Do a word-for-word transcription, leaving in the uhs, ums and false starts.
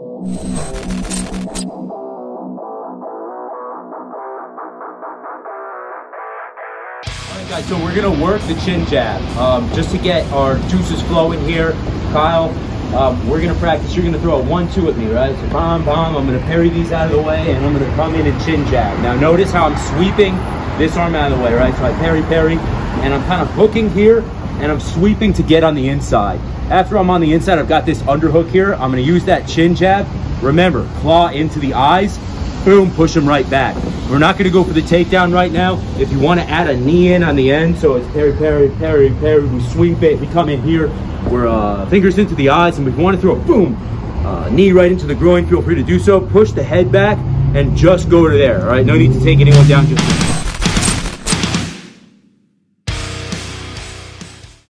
Alright guys, so we're going to work the chin jab um, just to get our juices flowing here. Kyle, um, we're going to practice. You're going to throw a one two at me, right? So bomb, bomb, I'm going to parry these out of the way and I'm going to come in and chin jab. Now notice how I'm sweeping this arm out of the way, right? So I parry, parry, and I'm kind of hooking here. And I'm sweeping to get on the inside. After I'm on the inside, I've got this underhook here. I'm gonna use that chin jab. Remember, claw into the eyes, boom, push them right back. We're not gonna go for the takedown right now. If you wanna add a knee in on the end, so it's parry, parry, parry, parry, we sweep it, we come in here, we're uh, fingers into the eyes, and we wanna throw a boom, uh, knee right into the groin, feel free to do so, push the head back, and just go to there, all right? No need to take anyone down, just